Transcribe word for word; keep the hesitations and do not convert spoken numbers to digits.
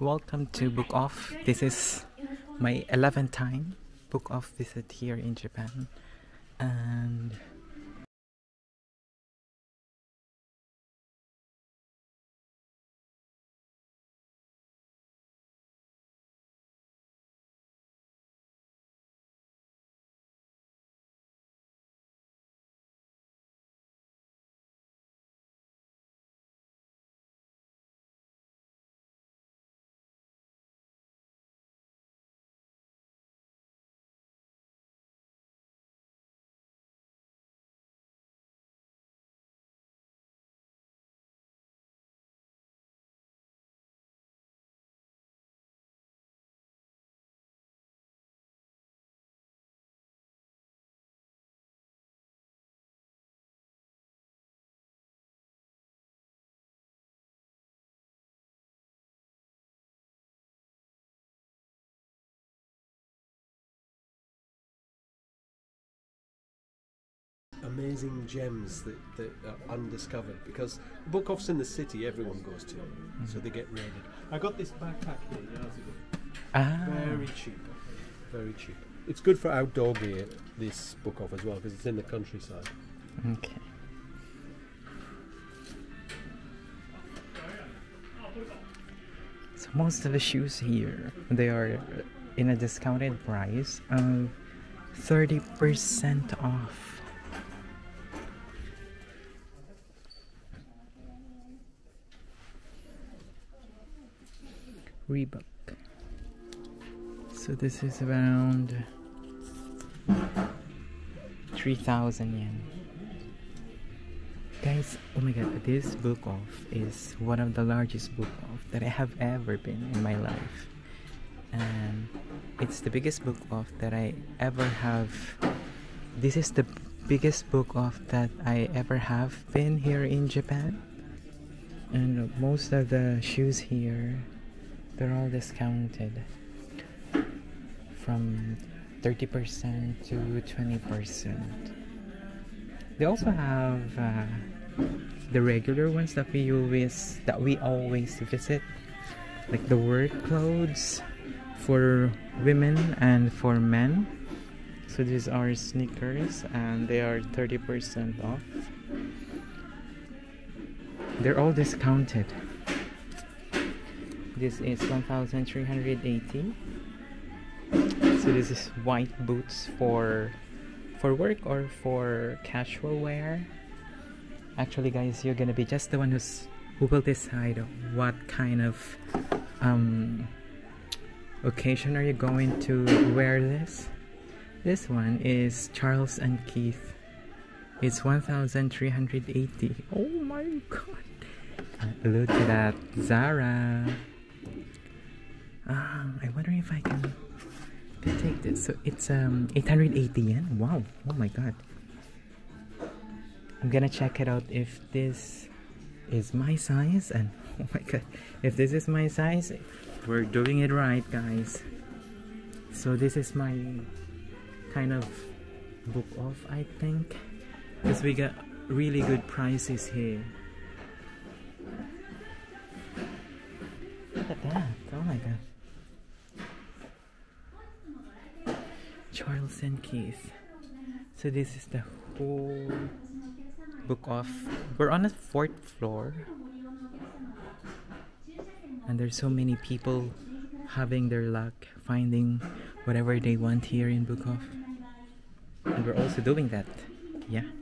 Welcome to Book Off. This is my eleventh time Book Off visit here in Japan, and amazing gems that, that are undiscovered, because Book Off's in the city, everyone goes to it, mm-hmm. so they get raided. I got this backpack here years ago. Ah. Very cheap, very cheap. It's good for outdoor gear, this Book Off as well, because it's in the countryside. Okay. So most of the shoes here, they are in a discounted price of thirty percent off. Reebok. So this is around three thousand yen. Guys, oh my god, this Book Off is one of the largest Book Off that I have ever been in my life. And it's the biggest Book Off that I ever have. This is the biggest Book Off that I ever have been here in Japan. And most of the shoes here, they're all discounted from thirty percent to twenty percent. They also have uh, the regular ones that we always that we always visit, like the work clothes for women and for men. So these are sneakers, and they are thirty percent off. They're all discounted. This is one thousand three hundred eighty. So this is white boots for for work or for casual wear. Actually, guys, you're gonna be just the one who's who will decide what kind of um, occasion are you going to wear this. This one is Charles and Keith. It's one thousand three hundred eighty. Oh my god! Look at that, Zara. Um, I wonder if I can take this. So it's um eight hundred eighty yen. Wow! Oh my god! I'm gonna check it out if this is my size. And oh my god, if this is my size, we're doing it right, guys. So this is my kind of Book Off, I think, because we got really good prices here. Look at that! Oh my god. Charles and Keith. So this is the whole Book Off. We're on a fourth floor, and there's so many people having their luck, finding whatever they want here in Book Off, and we're also doing that. Yeah.